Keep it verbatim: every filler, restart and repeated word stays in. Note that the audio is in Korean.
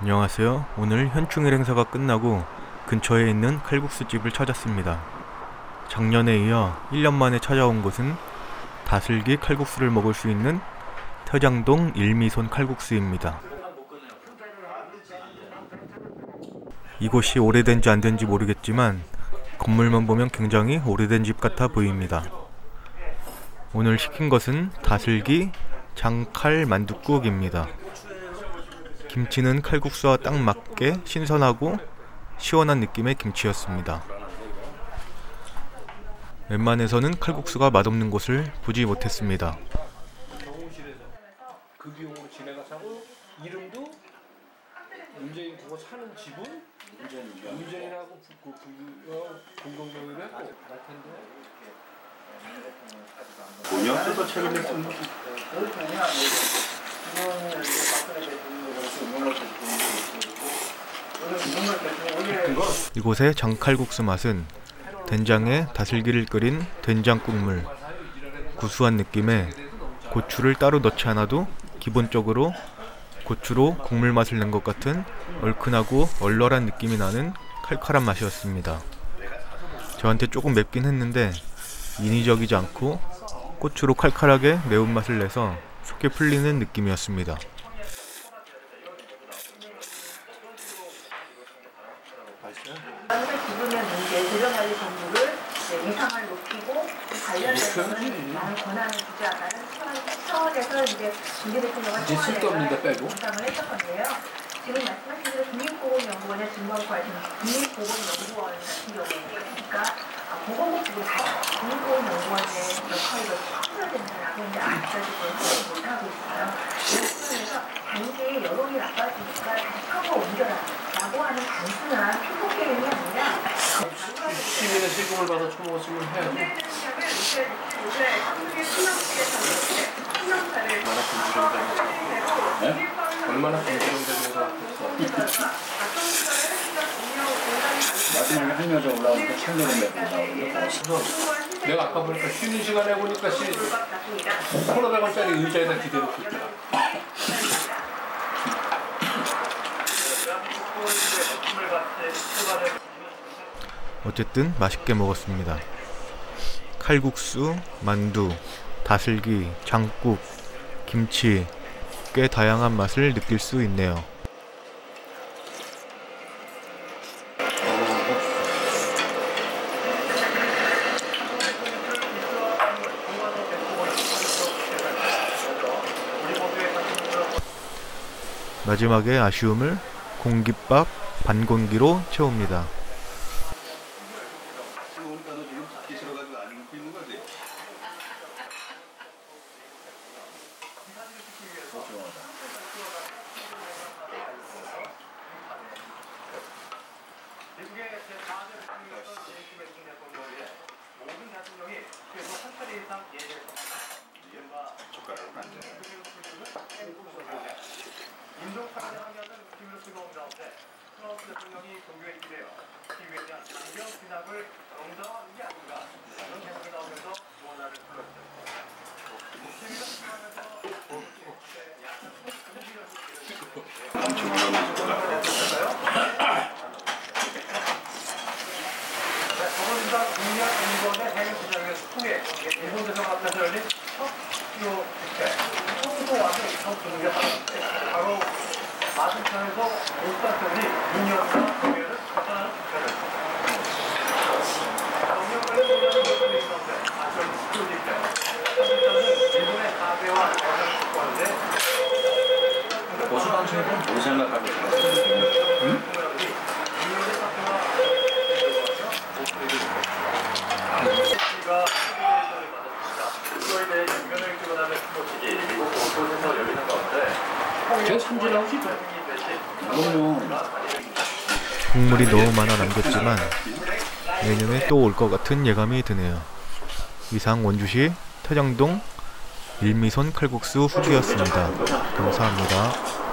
안녕하세요. 오늘 현충일 행사가 끝나고 근처에 있는 칼국수집을 찾았습니다. 작년에 이어 일 년 만에 찾아온 곳은 다슬기 칼국수를 먹을 수 있는 태장동 일미손 칼국수입니다. 이곳이 오래된지 안된지 모르겠지만 건물만 보면 굉장히 오래된 집 같아 보입니다. 오늘 시킨 것은 다슬기 장칼 만둣국입니다. 김치는 칼국수와 딱 맞게 신선하고 시원한 느낌의 김치였습니다. 웬만해서는 칼국수가 맛없는 곳을 보지 못했습니다. 이곳의 장칼국수 맛은 된장에 다슬기를 끓인 된장 국물, 구수한 느낌에 고추를 따로 넣지 않아도 기본적으로 고추로 국물 맛을 낸 것 같은 얼큰하고 얼얼한 느낌이 나는 칼칼한 맛이었습니다. 저한테 조금 맵긴 했는데 인위적이지 않고 고추로 칼칼하게 매운맛을 내서 쉽게 풀리는 느낌이었습니다. 얼마나 분주정되면서 마지막에 한 여자 올라오니까 참여를 내고 내가 아까 보니까 쉬는 시간에 보니까 천오백 원짜리 의자에다 기대놓고 있더라. 어쨌든 맛있게 먹었습니다. 칼국수, 만두, 다슬기, 장국, 김치, 꽤 다양한 맛을 느낄 수 있네요. 마지막에 아쉬움을 공깃밥 반공기로 채웁니다. 국물이 너무 많아 남겼지만 내년에 또 올 것 같은 예감이 드네요. 이상 원주시 태장동 일미손 칼국수 후기였습니다. 감사합니다.